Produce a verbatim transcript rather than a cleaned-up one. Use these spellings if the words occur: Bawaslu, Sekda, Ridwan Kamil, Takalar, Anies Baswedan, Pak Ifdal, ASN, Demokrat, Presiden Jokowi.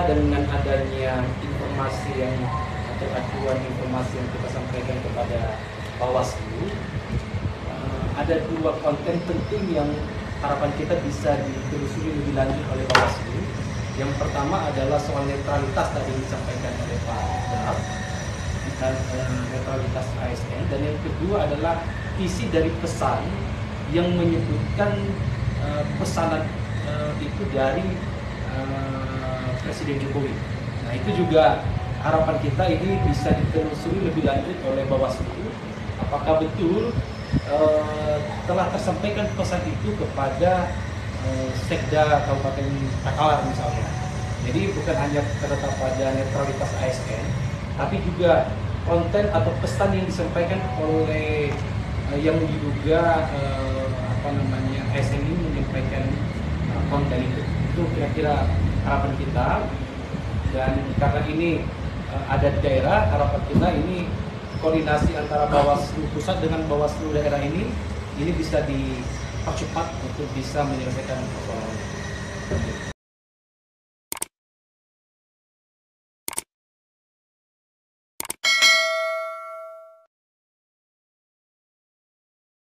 kita dengan adanya informasi yang atau aduan informasi yang kita sampaikan kepada Bawaslu, ada dua konten penting yang harapan kita bisa ditelusuri lebih lanjut oleh Bawaslu. Yang pertama adalah soal netralitas tadi disampaikan oleh Pak Ifdal, netralitas A S N, dan yang kedua adalah isi dari pesan yang menyebutkan uh, pesanan uh, itu dari uh, Presiden Jokowi. Nah, itu juga harapan kita ini bisa ditelusuri lebih lanjut oleh Bawaslu, apakah betul uh, telah tersampaikan pesan itu kepada Sekda Kabupaten Takalar misalnya. Jadi bukan hanya terletak pada netralitas A S N, tapi juga konten atau pesan yang disampaikan oleh yang diduga eh, apa namanya A S N ini menyampaikan eh, konten itu. Itu kira-kira harapan kita. Dan karena ini eh, ada di daerah, harapan kita ini koordinasi antara Bawaslu pusat dengan Bawaslu daerah ini ini bisa di percepat untuk bisa menyelesaikan persoalan.